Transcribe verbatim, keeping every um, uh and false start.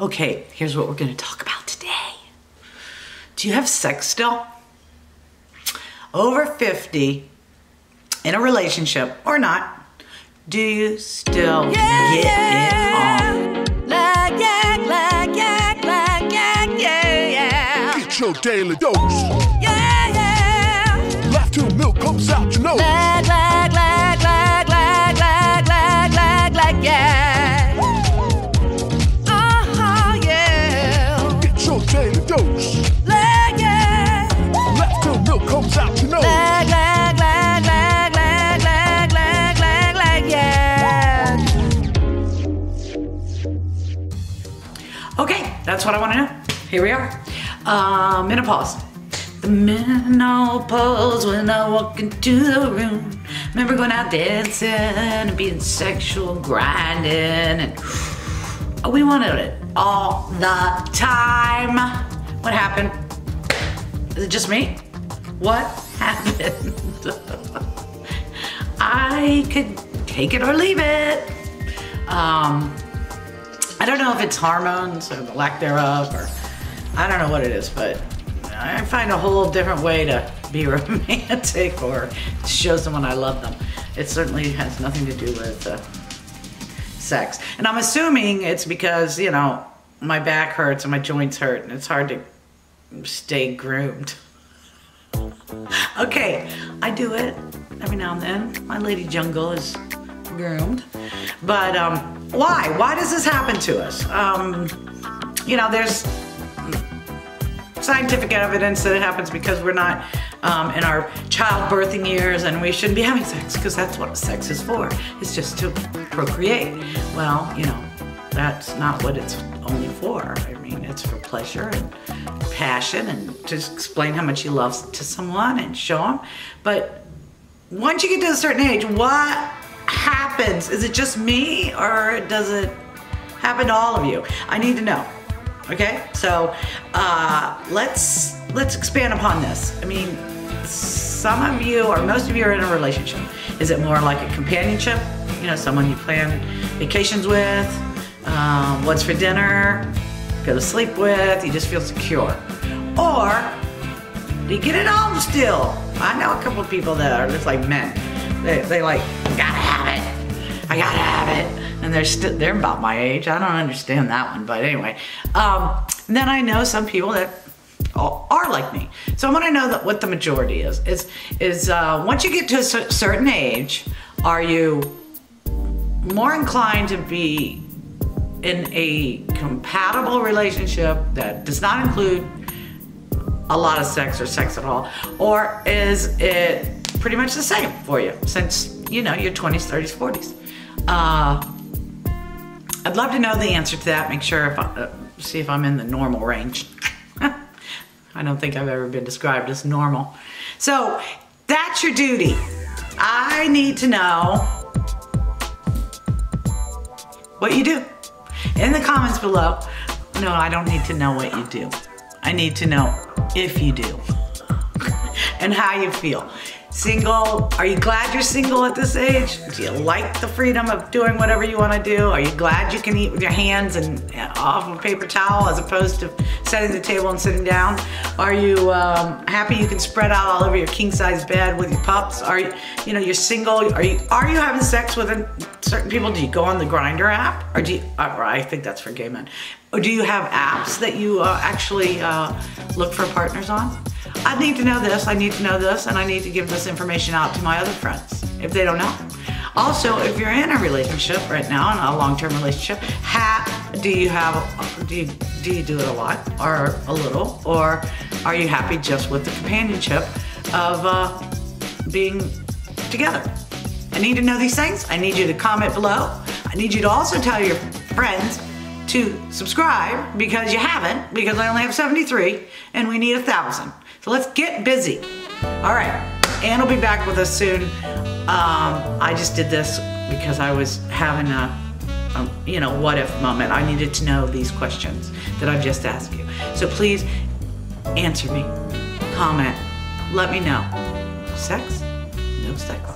Okay, here's what we're gonna talk about today. Do you have sex still? Over fifty, in a relationship or not, do you still yeah, get yeah. it on? Like, yeah, like, yeah, like, yeah, yeah, yeah. Get your daily dose. Yeah, yeah. Laugh till milk comes out your nose. Like, like, like, like, like, like, like, like, like, yeah. Uh-huh, yeah. Get your daily dose. Like, yeah. Laugh till milk comes out your nose. Like, like. Okay, that's what I want to know. Here we are. Uh, menopause. The menopause when I walk into the room. Remember going out dancing and being sexual, grinding, and we wanted it all the time. What happened? Is it just me? What happened? I could take it or leave it. Um, I don't know if it's hormones or the lack thereof, or I don't know what it is, but I find a whole different way to be romantic or to show someone I love them. It certainly has nothing to do with uh, sex. And I'm assuming it's because, you know, my back hurts and my joints hurt and it's hard to stay groomed. Okay, I do it every now and then. My lady jungle is groomed, but um, Why? Why does this happen to us? Um, you know, there's scientific evidence that it happens because we're not um, in our childbirthing years and we shouldn't be having sex because that's what sex is for. It's just to procreate. Well, you know, that's not what it's only for. I mean, it's for pleasure and passion and to explain how much you love to someone and show them. But once you get to a certain age, what happens? Is it just me or does it happen to all of you? I need to know. Okay, so uh, let's let's expand upon this. I mean, some of you or most of you are in a relationship. Is it more like a companionship? You know, someone you plan vacations with, um, what's for dinner, go to sleep with, you just feel secure. Or do you get it on still? I know a couple of people that are just like men. They, they like, gotta have it, I gotta have it. And they're still, they're about my age. I don't understand that one, but anyway. Um, then I know some people that are like me. So I wanna know that what the majority is. Is, is uh, once you get to a certain age, are you more inclined to be in a compatible relationship that does not include a lot of sex or sex at all? Or is it pretty much the same for you since, you know, your twenties, thirties, forties. Uh, I'd love to know the answer to that. Make sure if I, uh, see if I'm in the normal range. I don't think I've ever been described as normal. So that's your duty. I need to know what you do. In the comments below, no, I don't need to know what you do. I need to know if you do and how you feel. Single, are you glad you're single at this age? Do you like the freedom of doing whatever you want to do? Are you glad you can eat with your hands and off a paper towel as opposed to setting the table and sitting down? Are you um, happy you can spread out all over your king-size bed with your pups? Are you, you know, you're single? Are you are you having sex with certain people? Do you go on the Grindr app? Or do you, or I think that's for gay men. Or do you have apps that you uh, actually uh, look for partners on? I need to know this, I need to know this, and I need to give this information out to my other friends if they don't know. Also, if you're in a relationship right now, in a long-term relationship, ha do you have, do you, do you do it a lot or a little? Or are you happy just with the companionship of uh, being together? I need to know these things. I need you to comment below. I need you to also tell your friends to subscribe because you haven't, because I only have seventy-three and we need a thousand. So let's get busy. All right, Ann will be back with us soon. Um, I just did this because I was having a, a, you know, what if moment. I needed to know these questions that I've just asked you. So please answer me, comment, let me know. Sex? No sex.